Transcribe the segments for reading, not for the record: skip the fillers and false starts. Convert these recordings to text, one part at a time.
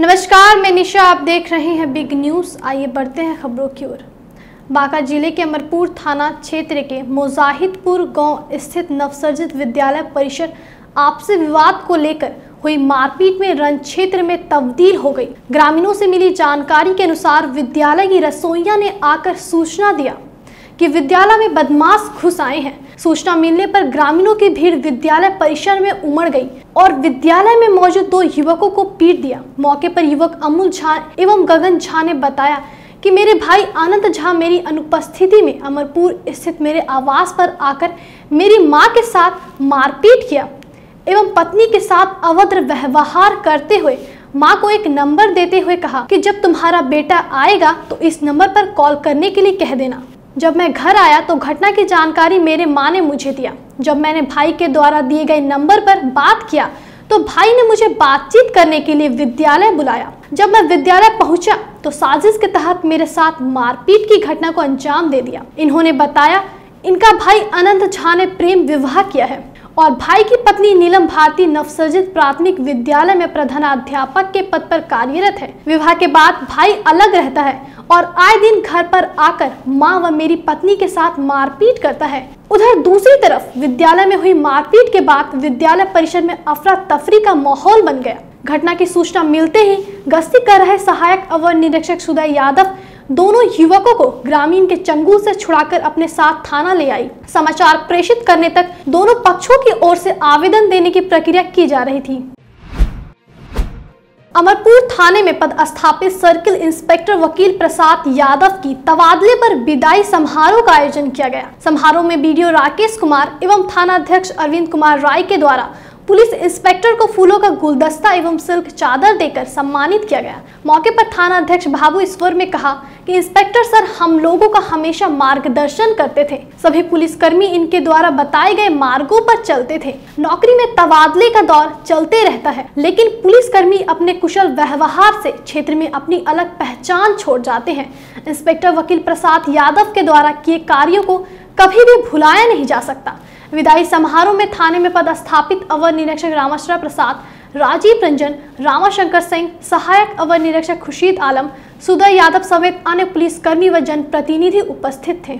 नमस्कार, मैं निशा, आप देख रहे हैं बिग न्यूज़। आइए बढ़ते हैं खबरों की ओर। बांका जिले के अमरपुर थाना क्षेत्र के मुजाहिदपुर गांव स्थित नवसर्जित विद्यालय परिसर आपसी विवाद को लेकर हुई मारपीट में रण क्षेत्र में तब्दील हो गई। ग्रामीणों से मिली जानकारी के अनुसार विद्यालय की रसोइया ने आकर सूचना दिया कि विद्यालय में बदमाश घुस आए हैं। सूचना मिलने पर ग्रामीणों की भीड़ विद्यालय परिसर में उमड़ गई और विद्यालय में मौजूद दो युवकों को पीट दिया। मौके पर युवक अमूल झा एवं गगन झा ने बताया कि मेरे भाई आनंद झा मेरी अनुपस्थिति में अमरपुर स्थित मेरे आवास पर आकर मेरी माँ के साथ मारपीट किया एवं पत्नी के साथ अभद्र व्यवहार करते हुए माँ को एक नंबर देते हुए कहा कि जब तुम्हारा बेटा आएगा तो इस नंबर पर कॉल करने के लिए कह देना। जब मैं घर आया तो घटना की जानकारी मेरे माँ ने मुझे दिया। जब मैंने भाई के द्वारा दिए गए नंबर पर बात किया तो भाई ने मुझे बातचीत करने के लिए विद्यालय बुलाया। जब मैं विद्यालय पहुंचा तो साजिश के तहत मेरे साथ मारपीट की घटना को अंजाम दे दिया। इन्होंने बताया इनका भाई अनंत झा ने प्रेम विवाह किया है और भाई की पत्नी नीलम भारती नवसर्जित प्राथमिक विद्यालय में प्रधानाध्यापक के पद पर कार्यरत है। विवाह के बाद भाई अलग रहता है और आए दिन घर पर आकर माँ व मेरी पत्नी के साथ मारपीट करता है। उधर दूसरी तरफ विद्यालय में हुई मारपीट के बाद विद्यालय परिसर में अफरा तफरी का माहौल बन गया। घटना की सूचना मिलते ही गश्ती कर रहे सहायक अवर निरीक्षक सुधा यादव दोनों युवकों को ग्रामीण के चंगुल से छुड़ाकर अपने साथ थाना ले आई। समाचार प्रेषित करने तक दोनों पक्षों की ओर से आवेदन देने की प्रक्रिया की जा रही थी। अमरपुर थाने में पदस्थापित सर्किल इंस्पेक्टर वकील प्रसाद यादव की तबादले पर विदाई समारोह का आयोजन किया गया। समारोह में बीडीओ राकेश कुमार एवं थानाध्यक्ष अरविंद कुमार राय के द्वारा पुलिस इंस्पेक्टर को फूलों का गुलदस्ता एवं सिल्क चादर देकर सम्मानित किया गया। मौके पर थाना अध्यक्ष बाबू ईश्वर ने कहा कि इंस्पेक्टर सर हम लोगों का हमेशा मार्गदर्शन करते थे। सभी पुलिसकर्मी इनके द्वारा बताए गए मार्गों पर चलते थे। नौकरी में तबादले का दौर चलते रहता है, लेकिन पुलिसकर्मी अपने कुशल व्यवहार से क्षेत्र में अपनी अलग पहचान छोड़ जाते हैं। इंस्पेक्टर वकील प्रसाद यादव के द्वारा किए कार्यों को कभी भी भुलाया नहीं जा सकता। विदाई समारोह में थाने में पदस्थापित अवर निरीक्षक रामशरण प्रसाद, राजीव रंजन, रामाशंकर सिंह, सहायक अवर निरीक्षक खुर्शीद आलम, सुधा यादव समेत अन्य पुलिसकर्मी व जनप्रतिनिधि उपस्थित थे।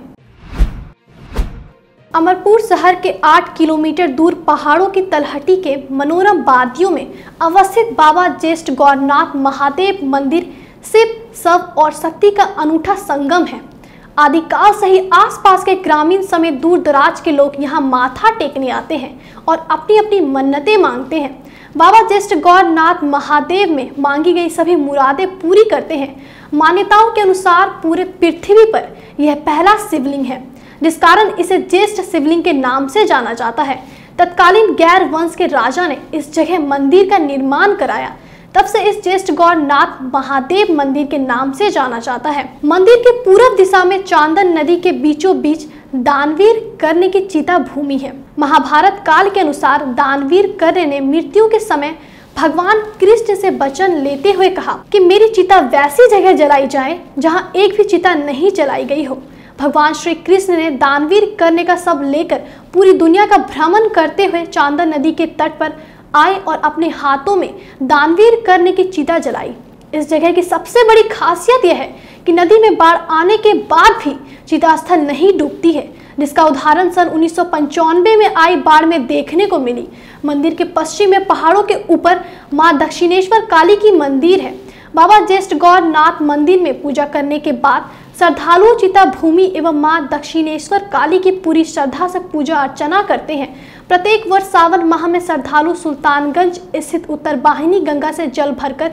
अमरपुर शहर के 8 किलोमीटर दूर पहाड़ों की तलहटी के मनोरम वादियों में अवस्थित बाबा ज्येष्ठ गौरीनाथ महादेव मंदिर शिव, शव और शक्ति का अनूठा संगम है। आदिकाल से ही आसपास के ग्रामीण समेत दूर दराज के लोग यहाँ माथा टेकने आते हैं और अपनी अपनी मन्नतें मांगते हैं। बाबा ज्येष्ठ गौरीनाथ महादेव में मांगी गई सभी मुरादें पूरी करते हैं। मान्यताओं के अनुसार पूरे पृथ्वी पर यह पहला शिवलिंग है, जिस कारण इसे ज्येष्ठ शिवलिंग के नाम से जाना जाता है। तत्कालीन गैर वंश के राजा ने इस जगह मंदिर का निर्माण कराया, तब से इस ज्येष्ठ गौरीनाथ महादेव मंदिर के नाम से जाना जाता है। मंदिर के पूर्व दिशा में चांदन नदी के बीचों बीच दानवीर कर्ण की चिता भूमि है। महाभारत काल के अनुसार दानवीर कर्ण ने मृत्यु के समय भगवान कृष्ण से वचन लेते हुए कहा कि मेरी चिता वैसी जगह जलाई जाए जहाँ एक भी चिता नहीं जलाई गई हो। भगवान श्री कृष्ण ने दानवीर कर्ण का शव लेकर पूरी दुनिया का भ्रमण करते हुए चांदन नदी के तट पर आए और अपने हाथों में दानवीर कर्ण की चिता जलाई। इस जगह की सबसे बड़ी खासियत यह है कि नदी में बाढ़ आने के बाद भी चितास्थल नहीं डूबती है, जिसका उदाहरण सन 1995 में आई बाढ़ में देखने को मिली। मंदिर के पश्चिम में पहाड़ों के ऊपर माँ दक्षिणेश्वर काली की मंदिर है। बाबा ज्येष्ठ गौरीनाथ मंदिर में पूजा करने के बाद श्रद्धालु चिता भूमि एवं माँ दक्षिणेश्वर काली की पूरी श्रद्धा से पूजा अर्चना करते हैं। प्रत्येक वर्ष सावन माह में श्रद्धालु सुल्तानगंज स्थित उत्तर वाहिनी गंगा से जल भरकर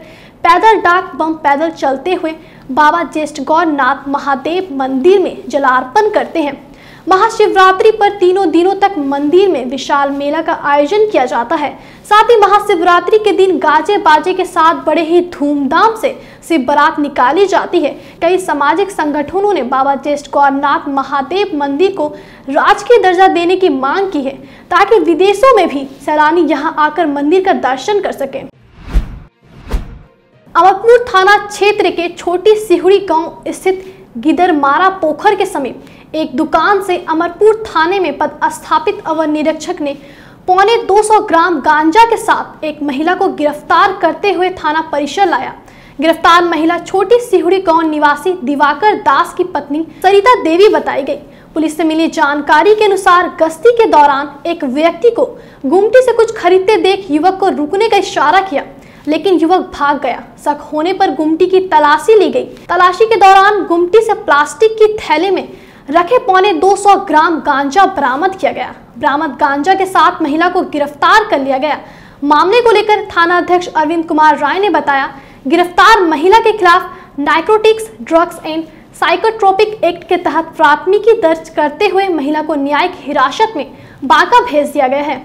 पैदल डाक बम पैदल चलते हुए बाबा ज्येष्ठ गौरीनाथ महादेव मंदिर में जलार्पण करते हैं। महाशिवरात्रि पर तीनों दिनों तक मंदिर में विशाल मेला का आयोजन किया जाता है। साथ ही महाशिवरात्रि के दिन गाजे बाजे के साथ बड़े ही धूमधाम से शिव बारात निकाली जाती है। कई सामाजिक संगठनों ने बाबा ज्येष्ठ गौरीनाथ महादेव मंदिर को राजकीय दर्जा देने की मांग की है, ताकि विदेशों में भी सैलानी यहां आकर मंदिर का दर्शन कर सकें। अमरपुर थाना क्षेत्र के छोटी सिहुड़ी गाँव स्थित गिदरमारा पोखर के समीप एक दुकान से अमरपुर थाने में पदस्थापित अवर निरीक्षक ने पौने 200 ग्राम गांजा के साथ एक महिला को गिरफ्तार करते हुए थाना परिसर लाया। गिरफ्तार महिला छोटी सिहुड़ी गांव निवासी दिवाकर दास की पत्नी सरिता देवी बताई गई। पुलिस से मिली जानकारी के अनुसार गश्ती के दौरान एक व्यक्ति को गुमटी से कुछ खरीदते देख युवक को रुकने का इशारा किया, लेकिन युवक भाग गया। शक होने पर गुमटी की तलाशी ली गई। तलाशी के दौरान गुमटी से प्लास्टिक की थैले में रखे पौने 200 ग्राम गांजा बरामद किया गया। बरामद गांजा के साथ महिला को गिरफ्तार कर लिया गया। मामले को लेकर थाना अध्यक्ष अरविंद कुमार राय ने बताया, गिरफ्तार महिला के खिलाफ narcotics drugs and psychotropic act के तहत प्राथमिकी दर्ज करते हुए महिला को न्यायिक हिरासत में बांका भेज दिया गया है।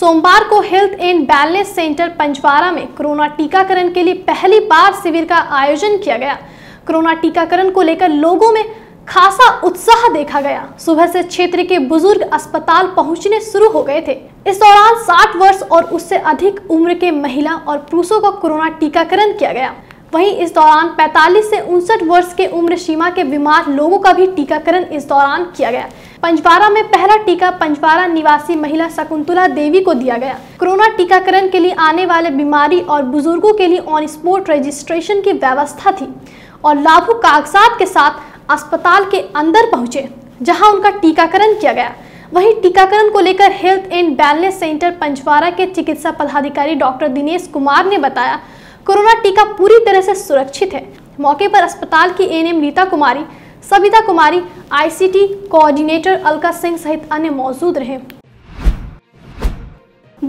सोमवार को health and wellness centre Panchwara में कोरोना टीकाकरण के लिए पहली बार शिविर का आयोजन किया गया। कोरोना टीकाकरण को लेकर लोगों में खासा उत्साह देखा गया। सुबह से क्षेत्र के बुजुर्ग अस्पताल पहुंचने शुरू हो गए थे। इस दौरान 60 वर्ष और उससे अधिक उम्र के महिला और पुरुषों को कोरोना टीकाकरण किया गया। वहीं इस दौरान 45 से 59 वर्ष के उम्र सीमा के बीमार लोगों का भी टीकाकरण इस दौरान किया गया। पंचवारा में पहला टीका पंचवारा निवासी महिला शकुंतुला देवी को दिया गया। कोरोना टीकाकरण के लिए आने वाले बीमारी और बुजुर्गों के लिए ऑन स्पॉट रजिस्ट्रेशन की व्यवस्था थी और लाभुक कागजात के साथ अस्पताल के अंदर पहुंचे, जहां उनका टीकाकरण किया गया। वहीं टीकाकरण को लेकर health and wellness centre Panchwara के चिकित्सा पदाधिकारी डॉक्टर दिनेश कुमार ने बताया, कोरोना टीका पूरी तरह से सुरक्षित है। मौके पर अस्पताल की ANM Rita Kumari, Savita Kumari, ICT coordinator Alka Singh सहित अन्य मौजूद रहे।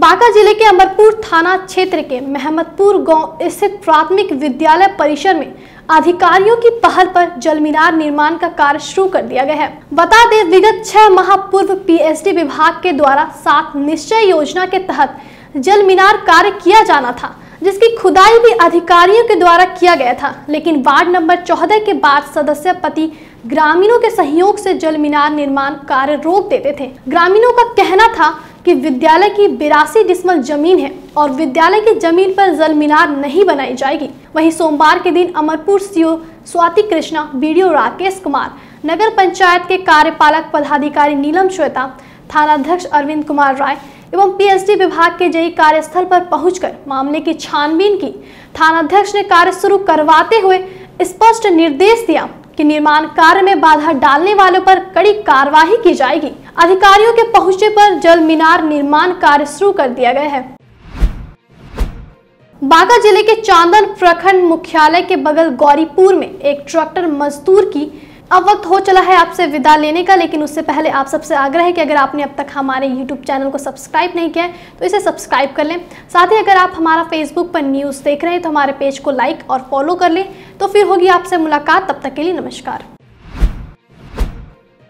बांका जिले के अमरपुर थाना क्षेत्र के महमदपुर गांव स्थित प्राथमिक विद्यालय परिसर में अधिकारियों की पहल पर जल मीनार निर्माण का कार्य शुरू कर दिया गया है। बता दें, विगत 6 माह पूर्व पीएसडी विभाग के द्वारा 7 निश्चय योजना के तहत जल मीनार कार्य किया जाना था, जिसकी खुदाई भी अधिकारियों के द्वारा किया गया था, लेकिन वार्ड नंबर 14 के बाद सदस्य पति ग्रामीणों के सहयोग से जल मीनार निर्माण कार्य रोक देते थे। ग्रामीणों का कहना था कि विद्यालय की 82 डिसमल जमीन है और विद्यालय की जमीन पर जल मीनार नहीं बनाई जाएगी। वहीं सोमवार के दिन अमरपुर सीओ स्वाति कृष्णा, बीडीओ राकेश कुमार, नगर पंचायत के कार्यपालक पदाधिकारी नीलम श्वेता, थानाध्यक्ष अरविंद कुमार राय एवं पीएसडी विभाग के जयी कार्यस्थल पर पहुंचकर मामले की छानबीन की। थानाध्यक्ष ने कार्य शुरू करवाते हुए स्पष्ट निर्देश दिया कि निर्माण कार्य में बाधा डालने वालों पर कड़ी कार्यवाही की जाएगी। अधिकारियों के पहुंचने पर जल मीनार निर्माण कार्य शुरू कर दिया गया है। बांका जिले के चांदन प्रखंड मुख्यालय के बगल गौरीपुर में एक ट्रैक्टर मजदूर की अब वक्त हो चला है आपसे विदा लेने का, लेकिन उससे पहले आप सबसे आग्रह है कि अगर आपने अब तक हमारे YouTube चैनल को सब्सक्राइब नहीं किया है तो इसे सब्सक्राइब कर लें। साथ ही अगर आप हमारा Facebook पर न्यूज़ देख रहे हैं तो हमारे पेज को लाइक और फॉलो कर लें। तो फिर होगी आपसे मुलाकात, तब तक के लिए नमस्कार।